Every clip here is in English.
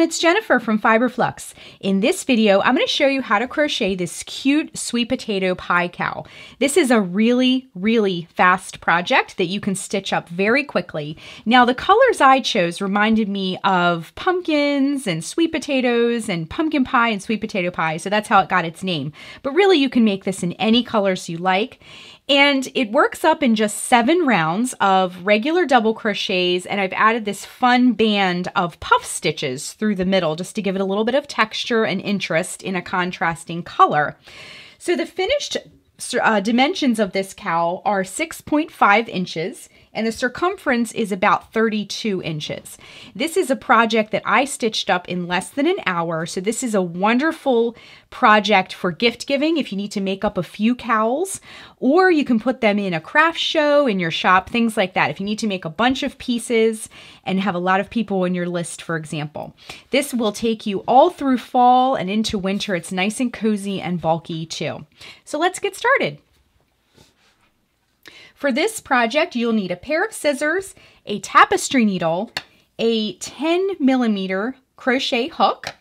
everyone, it's Jennifer from Fiber Flux. In this video, I'm going to show you how to crochet this cute sweet potato pie cowl. This is a really fast project that you can stitch up very quickly. Now, the colors I chose reminded me of pumpkins and sweet potatoes and pumpkin pie and sweet potato pie, so that's how it got its name. But really, you can make this in any colors you like. And it works up in just 7 rounds of regular double crochets, and I've added this fun band of puff stitches through the middle just to give it a little bit of texture and interest in a contrasting color. So the finished dimensions of this cowl are 6.5 inches, and the circumference is about 32 inches. This is a project that I stitched up in less than an hour, so this is a wonderful project for gift giving if you need to make up a few cowls, or you can put them in a craft show in your shop, things like that. If you need to make a bunch of pieces and have a lot of people on your list, for example. This will take you all through fall and into winter. It's nice and cozy and bulky too. So let's get started. For this project, you'll need a pair of scissors, a tapestry needle, a 10mm crochet hook.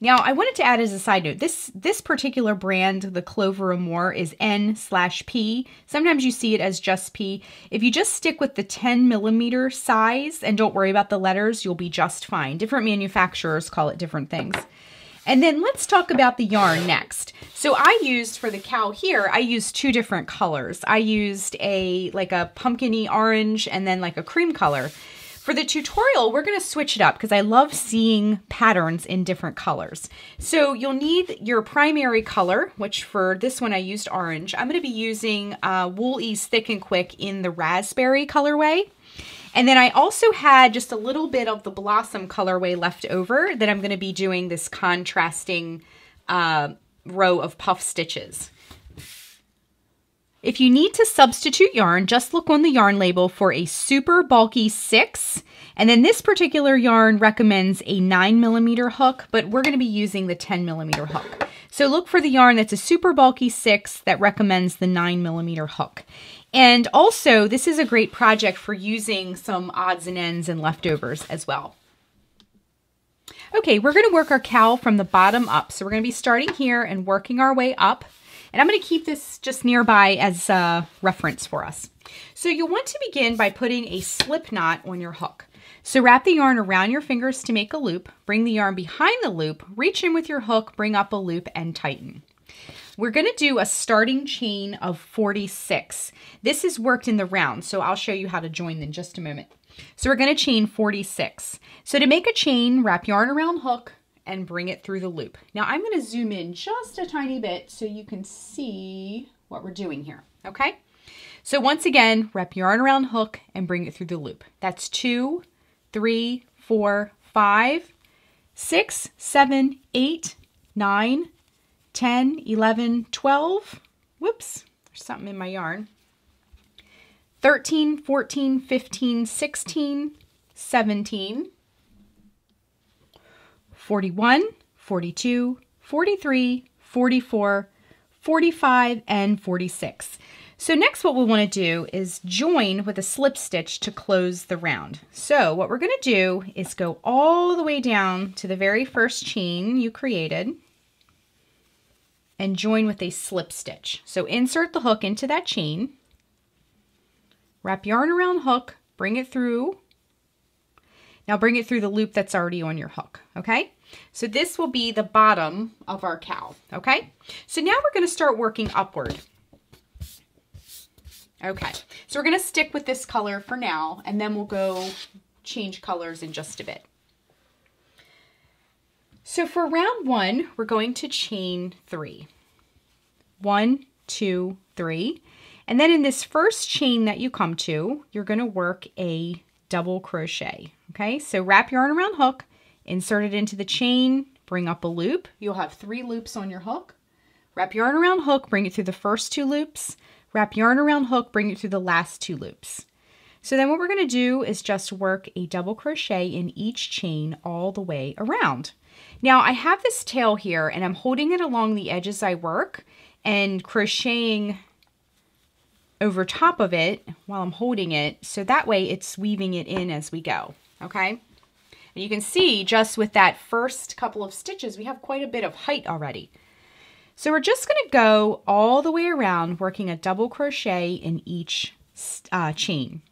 Now, I wanted to add as a side note, this particular brand, the Clover Amore, is N/P. Sometimes you see it as just P. If you just stick with the 10mm size and don't worry about the letters, you'll be just fine. Different manufacturers call it different things. And then let's talk about the yarn next. So I used, for the cowl here, I used 2 different colors. I used like a pumpkin-y orange and then like a cream color. For the tutorial, we're gonna switch it up because I love seeing patterns in different colors. So you'll need your primary color, which for this one I used orange. I'm gonna be using Wool-Ease Thick and Quick in the raspberry colorway. And then I also had just a little bit of the blossom colorway left over that I'm going to be doing this contrasting row of puff stitches. If you need to substitute yarn, just look on the yarn label for a super bulky 6. And then this particular yarn recommends a 9mm hook, but we're going to be using the 10mm hook. So look for the yarn that's a super bulky 6 that recommends the 9mm hook. And also, this is a great project for using some odds and ends and leftovers as well. Okay, we're going to work our cowl from the bottom up. So we're going to be starting here and working our way up. And I'm going to keep this just nearby as a reference for us. So you'll want to begin by putting a slip knot on your hook. So wrap the yarn around your fingers to make a loop, bring the yarn behind the loop, reach in with your hook, bring up a loop, and tighten. We're going to do a starting chain of 46. This is worked in the round, so I'll show you how to join in just a moment. So we're going to chain 46. So to make a chain, wrap yarn around hook and bring it through the loop. Now I'm going to zoom in just a tiny bit so you can see what we're doing here, okay? So once again, wrap yarn around hook and bring it through the loop. That's 2, 3, 4, 5, 6, 7, 8, 9, 10, 11, 12, whoops, there's something in my yarn, 13, 14, 15, 16, 17, 41, 42, 43, 44, 45, and 46. So next what we'll want to do is join with a slip stitch to close the round. So what we're going to do is go all the way down to the very first chain you created and join with a slip stitch. So insert the hook into that chain, wrap yarn around hook, bring it through. Now bring it through the loop that's already on your hook, okay? So this will be the bottom of our cowl, okay? So now we're gonna start working upward. Okay, so we're gonna stick with this color for now, and then we'll go change colors in just a bit. So for round 1, we're going to chain 3. 1, 2, 3. And then in this first chain that you come to, you're going to work a double crochet. Okay, so wrap yarn around hook, insert it into the chain, bring up a loop. You'll have 3 loops on your hook. Wrap yarn around hook, bring it through the first 2 loops. Wrap yarn around hook, bring it through the last 2 loops. So then what we're going to do is just work a double crochet in each chain all the way around. Now I have this tail here and I'm holding it along the edge as I work and crocheting over top of it while I'm holding it, so that way it's weaving it in as we go, okay? And you can see just with that first couple of stitches, we have quite a bit of height already. So we're just going to go all the way around, working a double crochet in each chain.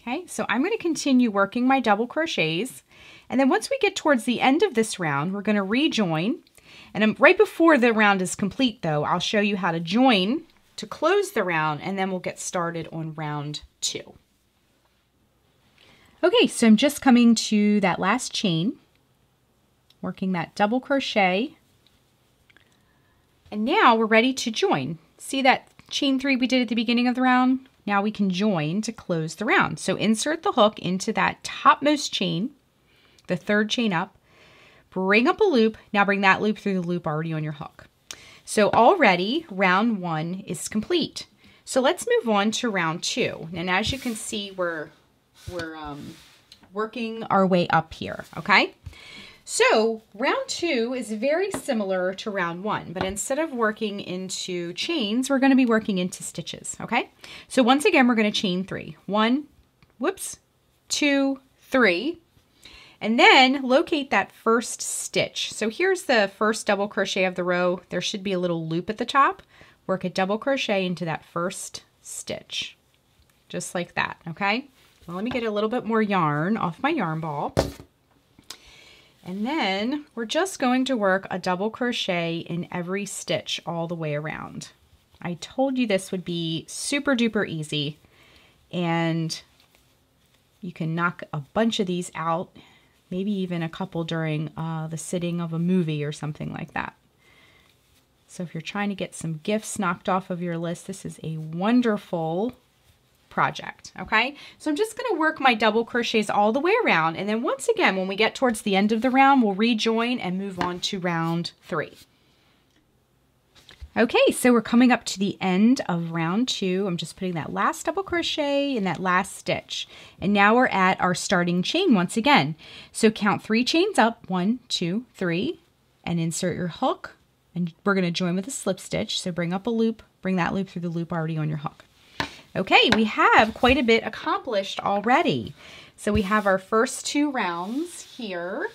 Okay, so I'm going to continue working my double crochets, and then once we get towards the end of this round, we're going to rejoin. And right before the round is complete, though, I'll show you how to join to close the round, and then we'll get started on round 2. Okay, so I'm just coming to that last chain, working that double crochet, and now we're ready to join. See that chain 3 we did at the beginning of the round? Now we can join to close the round. So insert the hook into that topmost chain, the third chain up, bring up a loop, now bring that loop through the loop already on your hook. So already round 1 is complete. So let's move on to round 2. And as you can see, we're working our way up here, okay? So round 2 is very similar to round 1, but instead of working into chains, we're going to be working into stitches, okay? So once again, we're going to chain 3. 1, 2, 3, and then locate that first stitch. So here's the first double crochet of the row. There should be a little loop at the top. Work a double crochet into that first stitch, just like that, okay? Well, let me get a little bit more yarn off my yarn ball. And then we're just going to work a double crochet in every stitch all the way around. I told you this would be super duper easy, and you can knock a bunch of these out, maybe even a couple during the sitting of a movie or something like that. So if you're trying to get some gifts knocked off of your list, this is a wonderful project, okay? So I'm just gonna work my double crochets all the way around, and then once again, when we get towards the end of the round, we'll rejoin and move on to round 3. Okay, so we're coming up to the end of round 2. I'm just putting that last double crochet in that last stitch. And now we're at our starting chain once again. So count 3 chains up, 1, 2, 3, and insert your hook. And we're gonna join with a slip stitch. So bring up a loop, bring that loop through the loop already on your hook. Okay, we have quite a bit accomplished already. So we have our first 2 rounds here.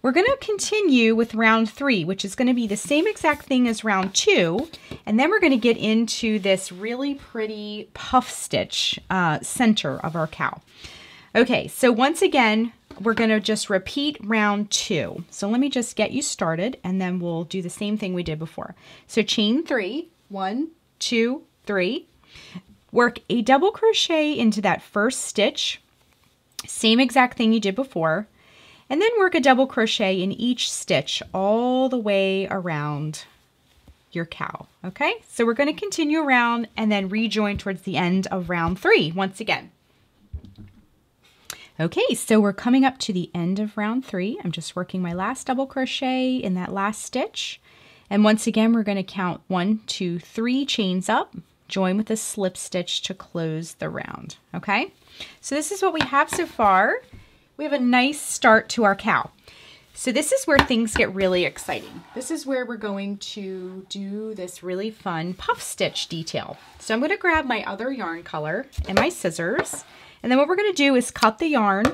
We're going to continue with round 3, which is going to be the same exact thing as round 2. And then we're going to get into this really pretty puff stitch center of our cowl. Okay, so once again, we're going to just repeat round 2. So let me just get you started, and then we'll do the same thing we did before. So chain 3, 1, 2, 3. Work a double crochet into that first stitch, same exact thing you did before, and then work a double crochet in each stitch all the way around your cowl, okay? So we're going to continue around and then rejoin towards the end of round 3 once again. Okay, so we're coming up to the end of round 3. I'm just working my last double crochet in that last stitch, and once again, we're going to count 1, 2, 3 chains up, join with a slip stitch to close the round, okay? So this is what we have so far. We have a nice start to our cowl. So this is where things get really exciting. This is where we're going to do this really fun puff stitch detail. So I'm gonna grab my other yarn color and my scissors, and then what we're gonna do is cut the yarn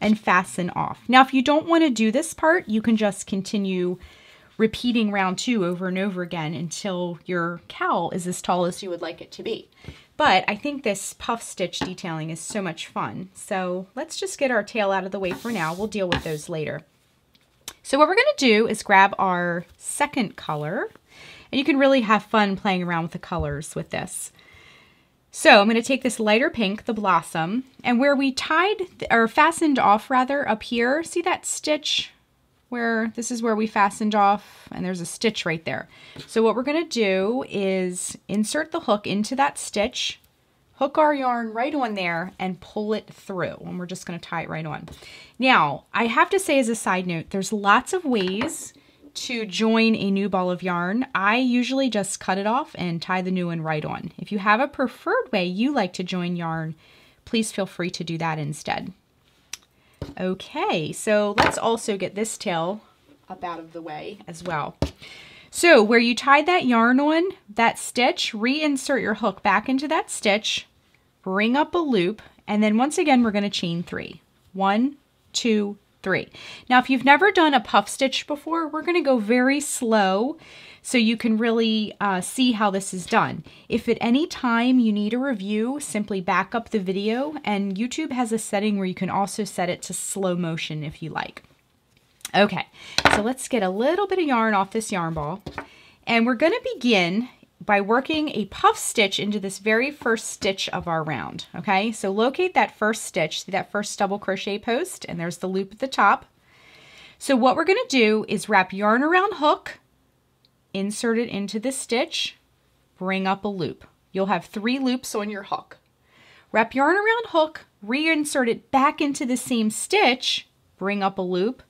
and fasten off. Now, if you don't wanna do this part, you can just continue repeating round 2 over and over again until your cowl is as tall as you would like it to be. But I think this puff stitch detailing is so much fun. So let's just get our tail out of the way for now. We'll deal with those later. So what we're gonna do is grab our second color, and you can really have fun playing around with the colors with this. So I'm gonna take this lighter pink, the blossom, and where we tied, or fastened off rather, up here, see that stitch? Where this is where we fastened off, and there's a stitch right there. So what we're gonna do is insert the hook into that stitch, hook our yarn right on there, and pull it through, and we're just gonna tie it right on. Now, I have to say as a side note, there's lots of ways to join a new ball of yarn. I usually just cut it off and tie the new one right on. If you have a preferred way you like to join yarn, please feel free to do that instead. Okay, so let's also get this tail up out of the way as well. So where you tied that yarn on, that stitch, reinsert your hook back into that stitch, bring up a loop, and then once again, we're gonna chain 3. 1, two, three. Now, if you've never done a puff stitch before, we're going to go very slow so you can really see how this is done. If at any time you need a review, simply back up the video, and YouTube has a setting where you can also set it to slow motion if you like. Okay, so let's get a little bit of yarn off this yarn ball, and we're going to begin by working a puff stitch into this very first stitch of our round. Okay, so locate that first stitch, see that first double crochet post, and there's the loop at the top. So what we're going to do is wrap yarn around hook, insert it into the stitch, bring up a loop. You'll have three loops on your hook. Wrap yarn around hook, reinsert it back into the same stitch, bring up a loop.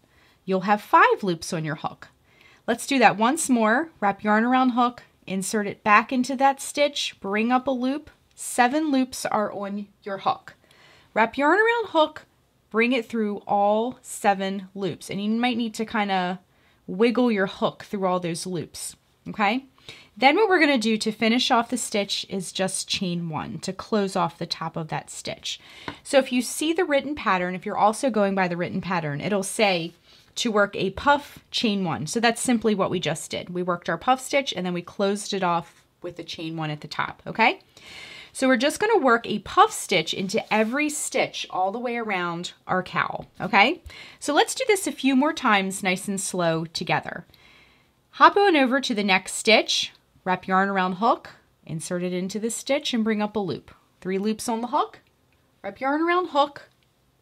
You'll have five loops on your hook. Let's do that once more. Wrap yarn around hook, insert it back into that stitch, bring up a loop. Seven loops are on your hook. Wrap yarn around hook, bring it through all seven loops. And you might need to kind of wiggle your hook through all those loops, okay? Then what we're going to do to finish off the stitch is just chain one to close off the top of that stitch. So if you see the written pattern, if you're also going by the written pattern, it'll say to work a puff, chain one. So that's simply what we just did. We worked our puff stitch and then we closed it off with a chain one at the top, okay? So we're just going to work a puff stitch into every stitch all the way around our cowl, okay? So let's do this a few more times, nice and slow together. Hop on over to the next stitch, wrap yarn around hook, insert it into the stitch, and bring up a loop. Three loops on the hook, wrap yarn around hook,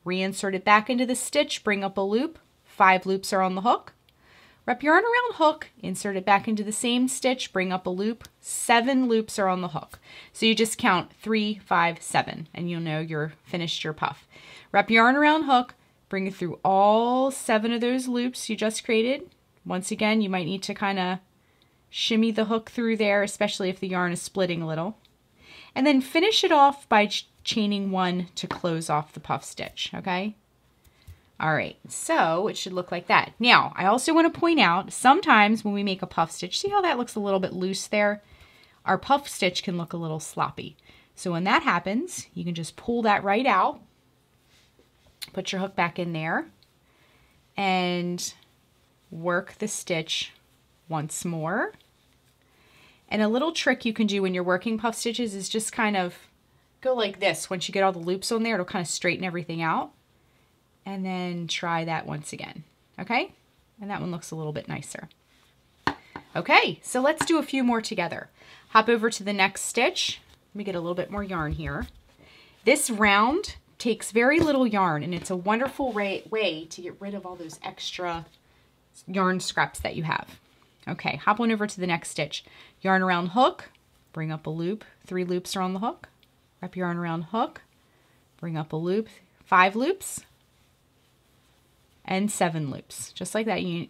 reinsert it back into the stitch, bring up a loop. Five loops are on the hook. Wrap yarn around hook, insert it back into the same stitch, bring up a loop. Seven loops are on the hook. So you just count 3, 5, 7, and you'll know you're finished your puff. Wrap yarn around hook, bring it through all seven of those loops you just created. Once again, you might need to kind of shimmy the hook through there, especially if the yarn is splitting a little. And then finish it off by chaining one to close off the puff stitch, okay? All right, so it should look like that. Now, I also want to point out, sometimes when we make a puff stitch, see how that looks a little bit loose there? Our puff stitch can look a little sloppy. So when that happens, you can just pull that right out, put your hook back in there, and work the stitch once more. And a little trick you can do when you're working puff stitches is just kind of go like this. Once you get all the loops on there, it'll kind of straighten everything out. And then try that once again, okay? And that one looks a little bit nicer. Okay, so let's do a few more together. Hop over to the next stitch. Let me get a little bit more yarn here. This round takes very little yarn, and it's a wonderful way to get rid of all those extra yarn scraps that you have. Okay, hop on over to the next stitch. Yarn around hook, bring up a loop. Three loops are on the hook. Wrap yarn around hook, bring up a loop. Five loops. And seven loops, just like that. You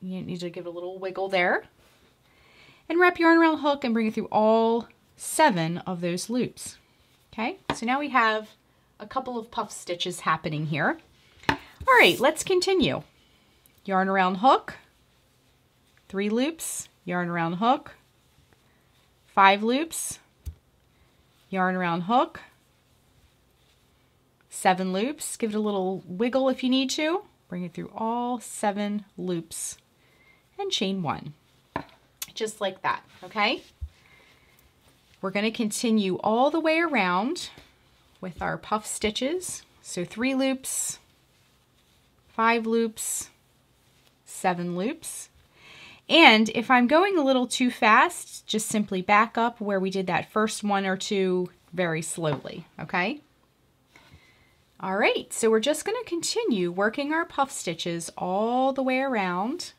need to give it a little wiggle there. And wrap yarn around hook and bring it through all seven of those loops. Okay, so now we have a couple of puff stitches happening here. All right, let's continue. Yarn around hook, three loops, yarn around hook, five loops, yarn around hook, seven loops. Give it a little wiggle if you need to. Bring it through all seven loops and chain one, just like that, okay? We're going to continue all the way around with our puff stitches. So three loops, five loops, seven loops. And if I'm going a little too fast, just simply back up where we did that first one or two very slowly, okay? All right, so we're just going to continue working our puff stitches all the way around,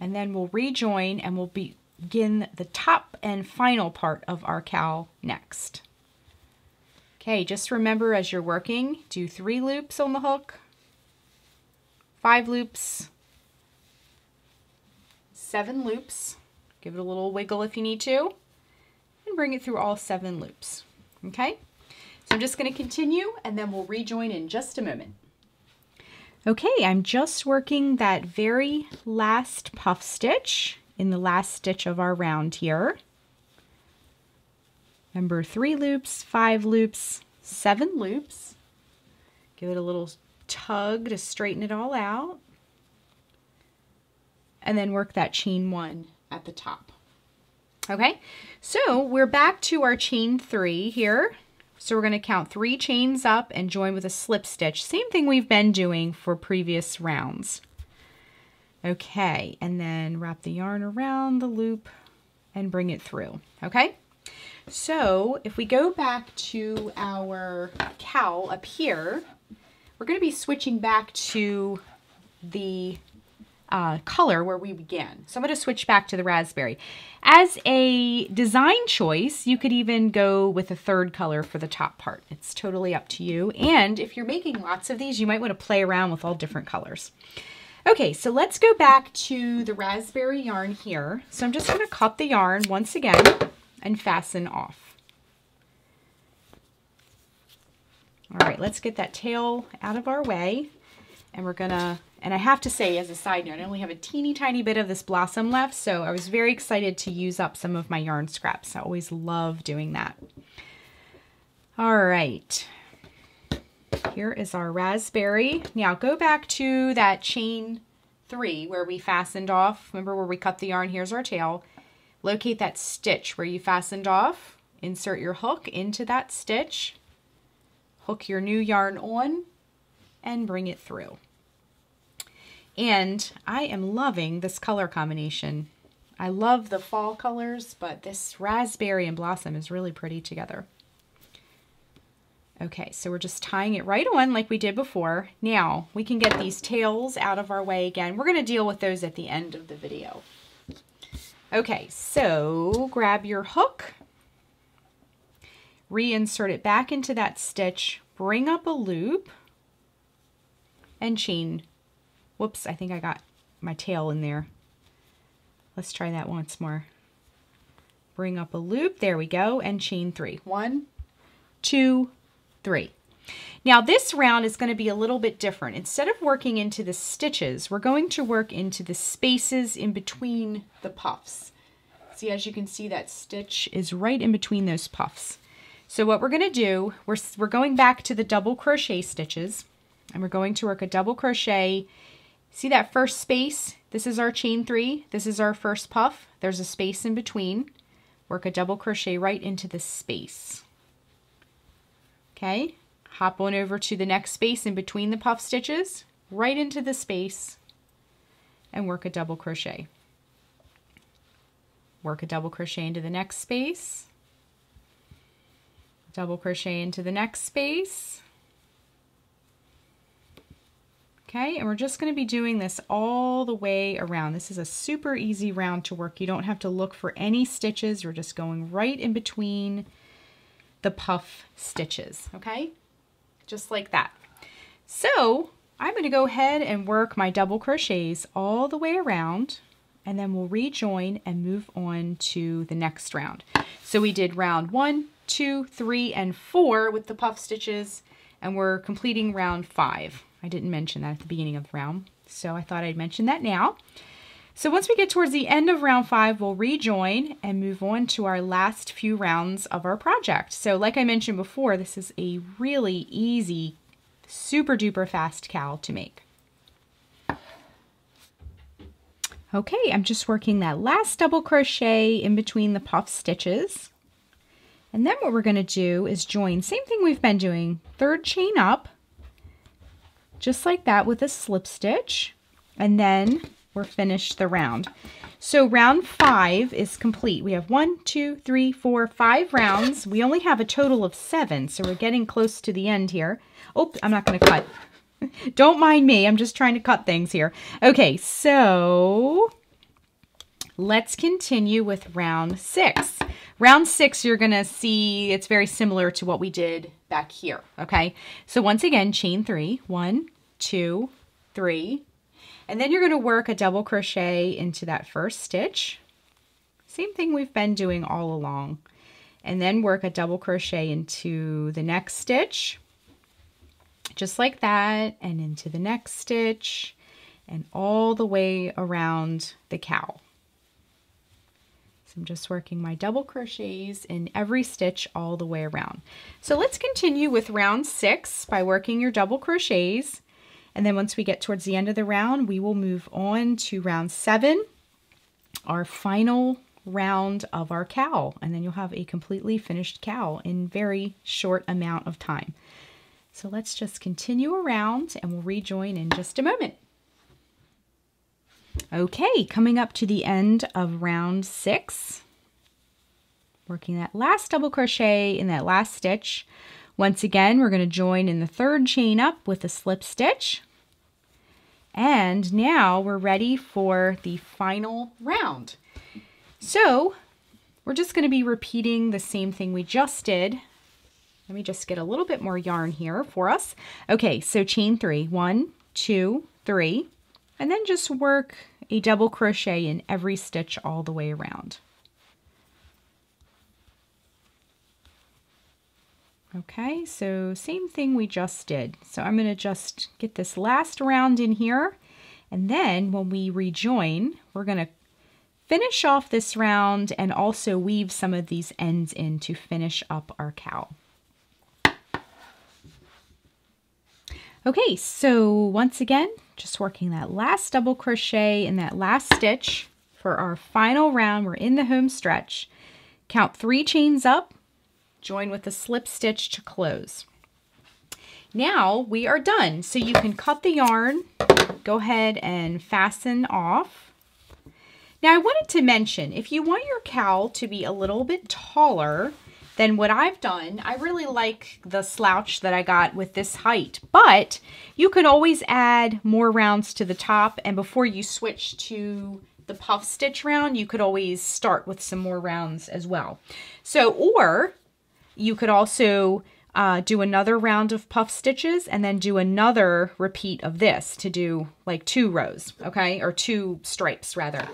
and then we'll rejoin and we'll begin the top and final part of our cowl next. Okay, just remember as you're working, do three loops on the hook, five loops, seven loops. Give it a little wiggle if you need to, and bring it through all seven loops, okay? I'm just going to continue and then we'll rejoin in just a moment. Okay, I'm just working that very last puff stitch in the last stitch of our round here. Remember, three loops, five loops, seven loops. Give it a little tug to straighten it all out, and then work that chain one at the top. Okay, so we're back to our chain three here. So we're going to count three chains up and join with a slip stitch. Same thing we've been doing for previous rounds. Okay, and then wrap the yarn around the loop and bring it through. Okay, so if we go back to our cowl up here, we're going to be switching back to the color where we began. So I'm going to switch back to the raspberry. As a design choice, you could even go with a third color for the top part. It's totally up to you. And if you're making lots of these, you might want to play around with all different colors. Okay, so let's go back to the raspberry yarn here. So I'm just going to cut the yarn once again and fasten off. All right, let's get that tail out of our way. And we're gonna, and I have to say as a side note, I only have a teeny tiny bit of this blossom left, so I was very excited to use up some of my yarn scraps. I always love doing that. All right, here is our raspberry. Now go back to that chain three where we fastened off. Remember where we cut the yarn, here's our tail. Locate that stitch where you fastened off, insert your hook into that stitch, hook your new yarn on, and bring it through. And I am loving this color combination. I love the fall colors, but this raspberry and blossom is really pretty together. Okay, so we're just tying it right on like we did before. Now we can get these tails out of our way again. We're gonna deal with those at the end of the video. Okay, so grab your hook, reinsert it back into that stitch, bring up a loop, and chain. Whoops, I think I got my tail in there. Let's try that once more. Bring up a loop, there we go, and chain three. 1, 2, 3. Now this round is going to be a little bit different. Instead of working into the stitches, we're going to work into the spaces in between the puffs. See, as you can see, that stitch is right in between those puffs. So what we're going to do, we're going back to the double crochet stitches, and we're going to work a double crochet. See that first space? This is our chain three. This is our first puff. There's a space in between. Work a double crochet right into the space. Okay, hop on over to the next space in between the puff stitches, right into the space, and work a double crochet. Work a double crochet into the next space, double crochet into the next space. Okay, and we're just going to be doing this all the way around. This is a super easy round to work. You don't have to look for any stitches. We're just going right in between the puff stitches, okay? Just like that. So I'm going to go ahead and work my double crochets all the way around, and then we'll rejoin and move on to the next round. So we did round 1, 2, 3, and 4 with the puff stitches, and we're completing round 5. I didn't mention that at the beginning of the round, so I thought I'd mention that now. So once we get towards the end of round 5, we'll rejoin and move on to our last few rounds of our project. So like I mentioned before, this is a really easy, super duper fast cowl to make. Okay, I'm just working that last double crochet in between the puff stitches. And then what we're going to do is join, same thing we've been doing, third chain up, just like that with a slip stitch, and then we're finished the round. So round 5 is complete. We have 1, 2, 3, 4, 5 rounds. We only have a total of 7, so we're getting close to the end here. Oh, I'm not gonna cut. Don't mind me, I'm just trying to cut things here. Okay, so let's continue with round 6. Round 6, you're gonna see it's very similar to what we did back here, okay? So once again, chain 3, 1, 2, 3, and then you're gonna work a double crochet into that first stitch. Same thing we've been doing all along. And then work a double crochet into the next stitch, just like that, and into the next stitch, and all the way around the cowl. I'm just working my double crochets in every stitch all the way around. So let's continue with round 6 by working your double crochets. And then once we get towards the end of the round, we will move on to round 7, our final round of our cowl, and then you'll have a completely finished cowl in very short amount of time. So let's just continue around and we'll rejoin in just a moment. Okay, coming up to the end of round 6, working that last double crochet in that last stitch. Once again, we're going to join in the third chain up with a slip stitch. And now we're ready for the final round. So we're just going to be repeating the same thing we just did. Let me just get a little bit more yarn here for us. Okay, so chain 3, 1, 2, 3, and then just work a double crochet in every stitch all the way around. Okay, so same thing we just did. So I'm going to just get this last round in here, and then when we rejoin, we're going to finish off this round and also weave some of these ends in to finish up our cowl. Okay, so once again, just working that last double crochet in that last stitch for our final round. We're in the home stretch. Count 3 chains up. Join with a slip stitch to close. Now we are done. So you can cut the yarn, go ahead and fasten off. Now I wanted to mention, if you want your cowl to be a little bit taller than what I've done, I really like the slouch that I got with this height, but you could always add more rounds to the top, and before you switch to the puff stitch round, you could always start with some more rounds as well. So, or you could also do another round of puff stitches and then do another repeat of this to do like 2 rows, okay? Or 2 stripes rather.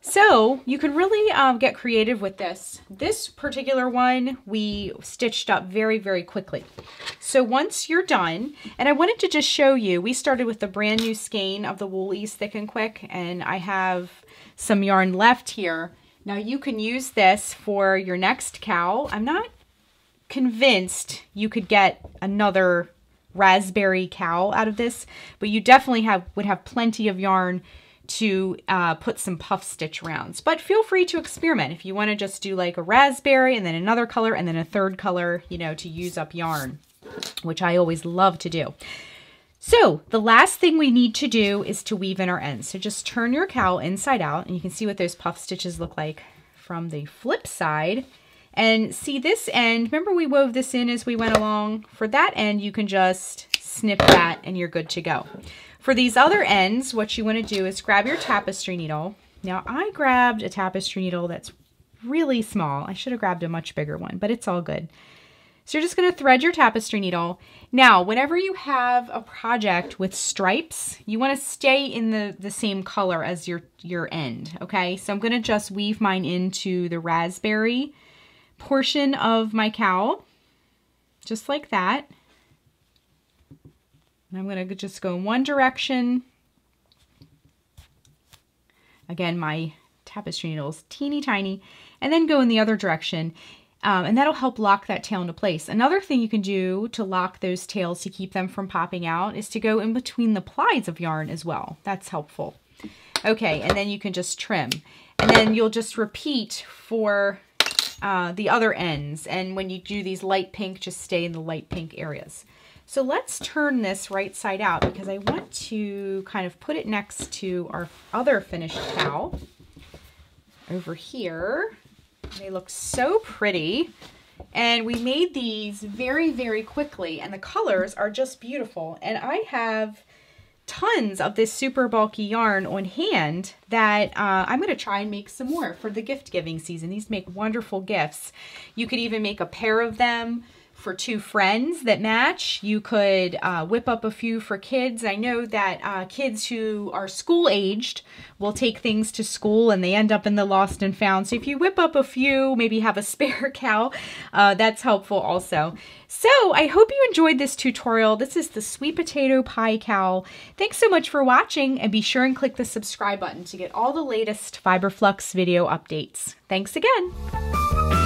So you can really get creative with this. This particular one, we stitched up very, very quickly. So once you're done, and I wanted to just show you, we started with the brand new skein of the Wool-Ease Thick and Quick, and I have some yarn left here. Now you can use this for your next cowl. I'm not convinced you could get another raspberry cowl out of this, but you definitely would have plenty of yarn to put some puff stitch rounds. But feel free to experiment if you want to just do like a raspberry and then another color and then a third color, you know, to use up yarn, which I always love to do. So the last thing we need to do is to weave in our ends. So just turn your cowl inside out and you can see what those puff stitches look like from the flip side. And see this end, remember we wove this in as we went along? For that end, you can just snip that and you're good to go. For these other ends, what you want to do is grab your tapestry needle. Now I grabbed a tapestry needle that's really small. I should have grabbed a much bigger one, but it's all good. So you're just going to thread your tapestry needle. Now, whenever you have a project with stripes, you want to stay in the same color as your end, okay? So I'm going to just weave mine into the raspberry portion of my cowl, just like that. And I'm going to just go in one direction. Again, my tapestry needle is teeny tiny, and then go in the other direction. And that'll help lock that tail into place. Another thing you can do to lock those tails to keep them from popping out is to go in between the plies of yarn as well. That's helpful. Okay, and then you can just trim. And then you'll just repeat for the other ends, and when you do these light pink, just stay in the light pink areas. So let's turn this right side out because I want to kind of put it next to our other finished cowl over here. They look so pretty, and we made these very, very quickly, and the colors are just beautiful. And I have tons of this super bulky yarn on hand that I'm going to try and make some more for the gift giving season. These make wonderful gifts. You could even make a pair of them for 2 friends that match. You could whip up a few for kids. I know that kids who are school aged will take things to school and they end up in the lost and found. So if you whip up a few, maybe have a spare cowl, that's helpful also. So I hope you enjoyed this tutorial. This is the Sweet Potato Pie Cowl. Thanks so much for watching, and be sure and click the subscribe button to get all the latest Fiber Flux video updates. Thanks again.